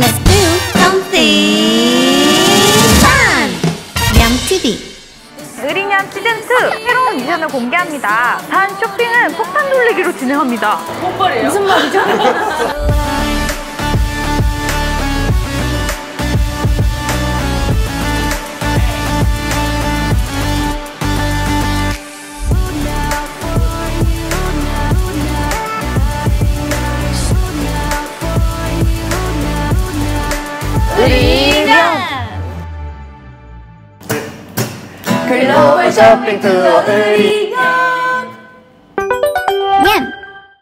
Let's do something fun! 냠TV 의리냠 시즌2 새로운 미션을 공개합니다. 단 쇼핑은 폭탄 돌리기로 진행합니다. 뭔 말이에요? 무슨 말이죠? 글로벌 쇼핑 투어 의리냠.